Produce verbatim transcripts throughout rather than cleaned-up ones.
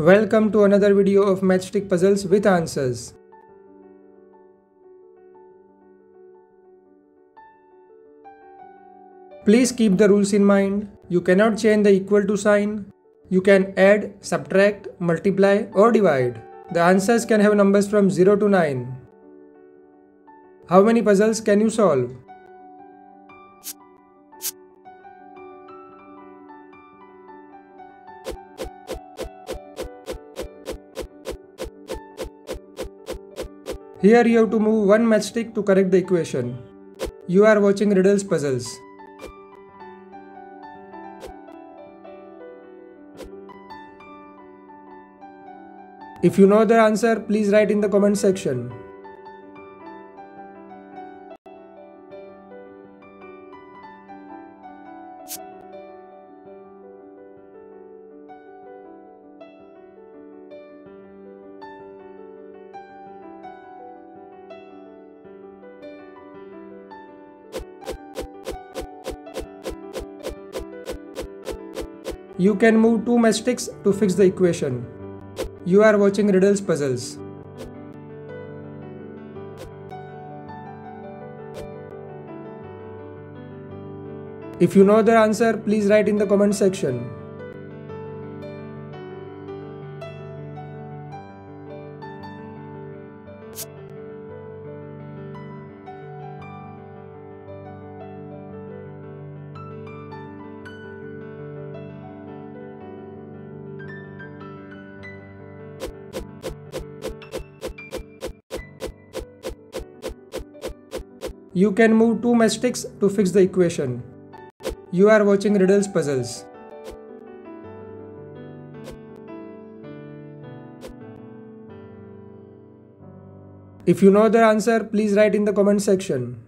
Welcome to another video of Matchstick Puzzles with answers. Please keep the rules in mind. You cannot change the equal to sign. You can add, subtract, multiply or divide. The answers can have numbers from zero to nine. How many puzzles can you solve? Here you have to move one matchstick to correct the equation. You are watching Riddles Puzzles. If you know the answer, please write in the comment section. You can move two matchsticks to fix the equation. You are watching Riddles Puzzles. If you know the answer, please write in the comment section. You can move two matchsticks to fix the equation. You are watching Riddles Puzzles. If you know the answer, please write in the comment section.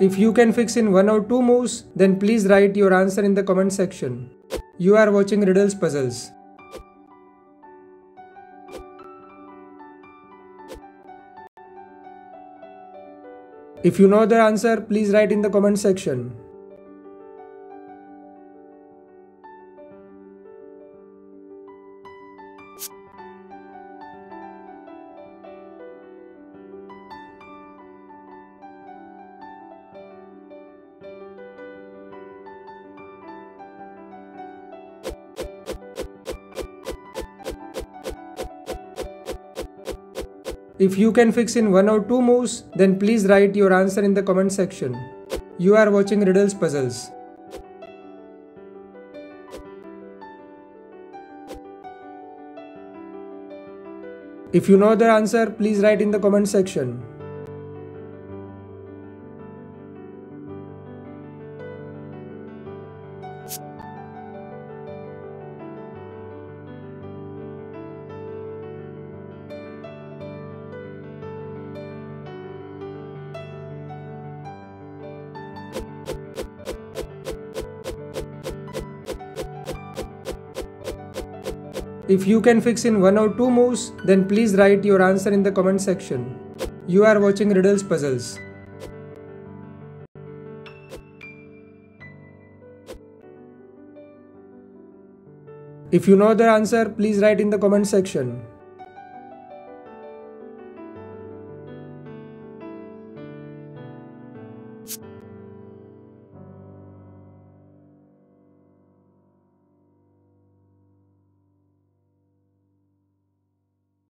If you can fix in one or two moves, then please write your answer in the comment section. You are watching Riddles Puzzles. If you know the answer, please write in the comment section. If you can fix in one or two moves, then please write your answer in the comment section. You are watching Riddles Puzzles. If you know the answer, please write in the comment section. If you can fix in one or two moves, then please write your answer in the comment section. You are watching Riddles Puzzles. If you know the answer, please write in the comment section.